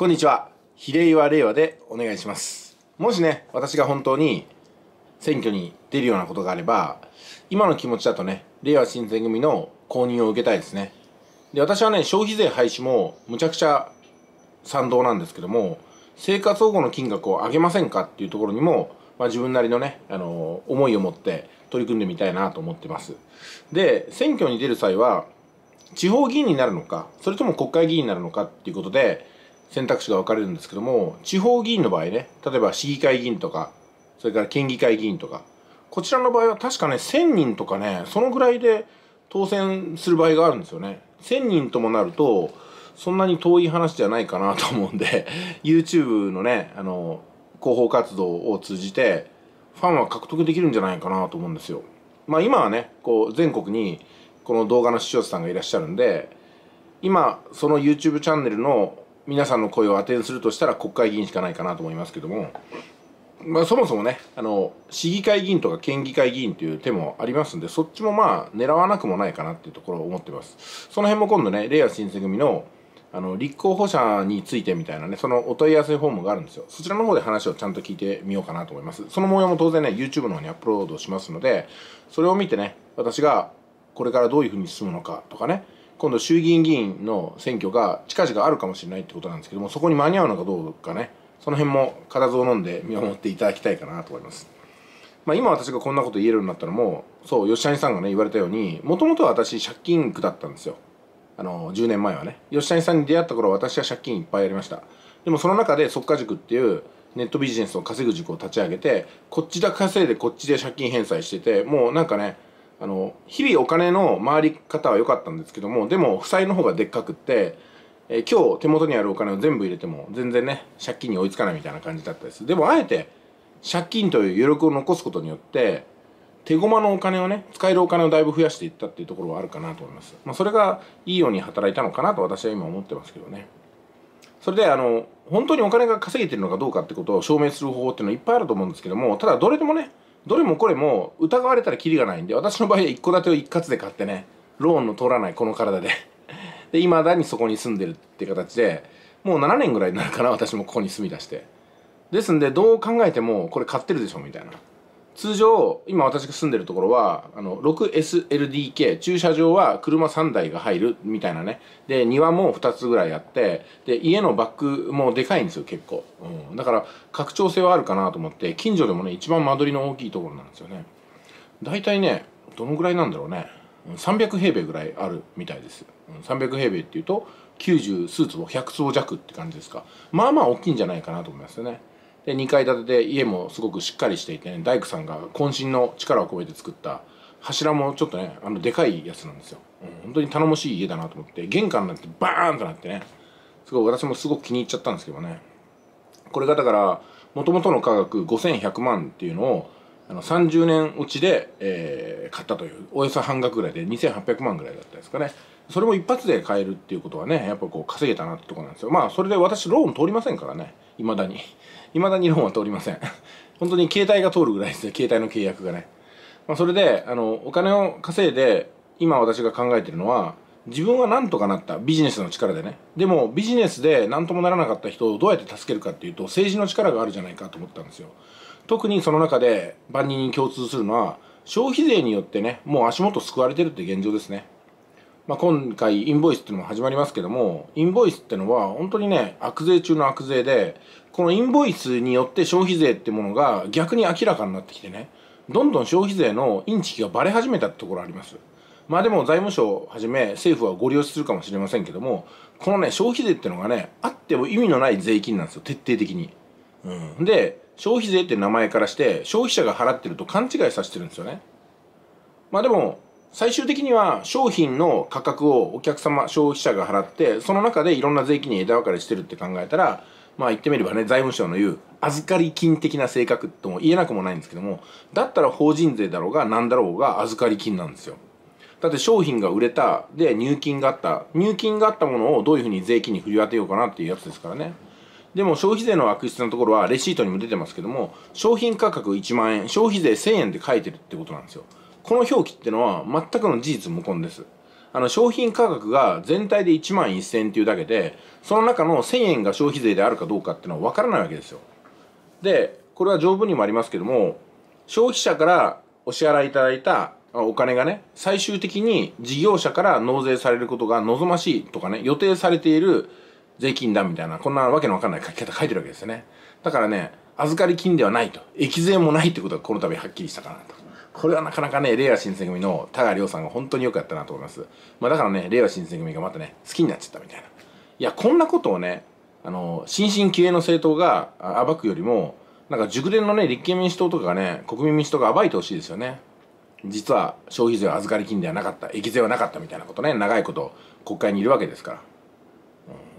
こんにちは。比例は令和でお願いします。もしね、私が本当に選挙に出るようなことがあれば、今の気持ちだとね、令和新選組の公認を受けたいですね。で、私はね、消費税廃止もむちゃくちゃ賛同なんですけども、生活保護の金額を上げませんかっていうところにも、自分なりのね、思いを持って取り組んでみたいなと思ってます。で、選挙に出る際は、地方議員になるのか、それとも国会議員になるのかっていうことで、選択肢が分かれるんですけども、地方議員の場合ね、例えば市議会議員とか、それから県議会議員とか、こちらの場合は確かね、1000人とかね、そのぐらいで当選する場合があるんですよね。1000人ともなると、そんなに遠い話じゃないかなと思うんで、YouTube のね、広報活動を通じて、ファンは獲得できるんじゃないかなと思うんですよ。まあ今はね、こう、全国にこの動画の視聴者さんがいらっしゃるんで、今、その YouTube チャンネルの皆さんの声を当てにするとしたら国会議員しかないかなと思いますけども、まあ、そもそもね、市議会議員とか県議会議員という手もありますんで、そっちもまあ狙わなくもないかなっていうところを思ってます。その辺も今度ね、令和新選組の立候補者についてみたいなね、そのお問い合わせフォームがあるんですよ。そちらの方で話をちゃんと聞いてみようかなと思います。その模様も当然ね、 YouTube の方にアップロードしますので、それを見てね、私がこれからどういうふうに進むのかとかね、今度衆議院議員の選挙が近々あるかもしれないってことなんですけども、そこに間に合うのかどうかね、その辺も固唾を飲んで見守っていただきたいかなと思います。まあ今私がこんなこと言えるようになったのも、そう、吉谷さんがね、言われたように、もともとは私借金苦だったんですよ。10年前はね。吉谷さんに出会った頃は私は借金いっぱいありました。でもその中で即価塾っていうネットビジネスを稼ぐ塾を立ち上げて、こっちで稼いでこっちで借金返済してて、もうなんかね、日々お金の回り方は良かったんですけども、でも負債の方がでっかくって、今日手元にあるお金を全部入れても全然ね、借金に追いつかないみたいな感じだったです。でもあえて、借金という余力を残すことによって、手駒のお金をね、使えるお金をだいぶ増やしていったっていうところはあるかなと思います。まあそれがいいように働いたのかなと私は今思ってますけどね。それで本当にお金が稼げてるのかどうかってことを証明する方法っていうのはいっぱいあると思うんですけども、ただどれでもね、どれもこれも疑われたらキリがないんで、私の場合は一戸建てを一括で買ってね、ローンの通らないこの体でで、いまだにそこに住んでるって形で、もう7年ぐらいになるかな、私もここに住み出して。ですんで、どう考えてもこれ買ってるでしょみたいな。通常今私が住んでるところは 6SLDK、 駐車場は車3台が入るみたいなね。で、庭も2つぐらいあって、で家のバックもでかいんですよ、結構、だから拡張性はあるかなと思って、近所でもね、一番間取りの大きいところなんですよね。大体ね、どのぐらいなんだろうね、300平米ぐらいあるみたいです。300平米っていうと90数坪、100坪弱って感じですか。まあまあ大きいんじゃないかなと思いますよね。で、2階建てで家もすごくしっかりしていてね、大工さんが渾身の力を込めて作った柱もちょっとね、でかいやつなんですよ。本当に頼もしい家だなと思って、玄関なんてバーンとなってね、すごい私もすごく気に入っちゃったんですけどね。これがだからもともとの価格5100万っていうのを30年落ちで、買ったという、およそ半額ぐらいで2800万ぐらいだったですかね。それも一発で買えるっていうことはね、やっぱこう稼げたなってとこなんですよ。まあそれで私ローン通りませんからね、いまだにローンは通りません本当に携帯が通るぐらいですね、携帯の契約がね。まあ、それでお金を稼いで、今私が考えてるのは、自分はなんとかなった、ビジネスの力でね。でもビジネスでなんともならなかった人をどうやって助けるかっていうと、政治の力があるじゃないかと思ったんですよ。特にその中で万人に共通するのは、消費税によってね、もう足元救われてるって現状ですね。まあ、今回インボイスっていうのも始まりますけども、インボイスってのは本当にね、悪税中の悪税で、このインボイスによって消費税ってものが逆に明らかになってきてね、どんどん消費税のインチキがバレ始めたってところあります。まあでも財務省をはじめ政府はご利用しするかもしれませんけども、このね、消費税ってのがね、あっても意味のない税金なんですよ、徹底的に。で、消費税って名前からして消費者が払ってると勘違いさせてるんですよね。まあでも最終的には商品の価格をお客様、消費者が払って、その中でいろんな税金に枝分かれしてるって考えたら、まあ言ってみればね、財務省の言う預かり金的な性格とも言えなくもないんですけども、だったら法人税だろうが何だろうが預かり金なんですよ。だって商品が売れた、で入金があった、入金があったものをどういうふうに税金に振り当てようかなっていうやつですからね。でも消費税の悪質なところはレシートにも出てますけども、商品価格1万円、消費税1000円で書いてるってことなんですよ。この表記ってのは全くの事実無根です。商品価格が全体で1万1000円っていうだけで、その中の1000円が消費税であるかどうかっていうのは分からないわけですよ。で、これは条文にもありますけども、消費者からお支払いいただいたお金がね、最終的に事業者から納税されることが望ましいとかね、予定されている税金だみたいな、こんなわけのわかんない書き方書いてるわけですよね。だからね、預かり金ではないと、益税もないってことがこの度はっきりしたかなと。これはなかなかね、れいわ新選組の田川亮さんが本当によくやったなと思います。まあだからね、れいわ新選組がまたね、好きになっちゃったみたいな。いや、こんなことをね、新進気鋭の政党が暴くよりも、なんか熟練のね、立憲民主党とかがね、国民民主党が暴いてほしいですよね。実は消費税は預かり金ではなかった、益税はなかったみたいなことね、長いこと国会にいるわけですから。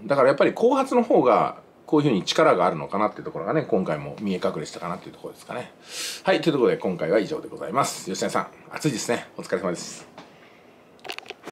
だからやっぱり後発の方が、こういうふうに力があるのかなっていうところがね、今回も見え隠れしたかなっていうところですかね。はい、というところで今回は以上でございます。吉谷さん、暑いですね。お疲れ様です。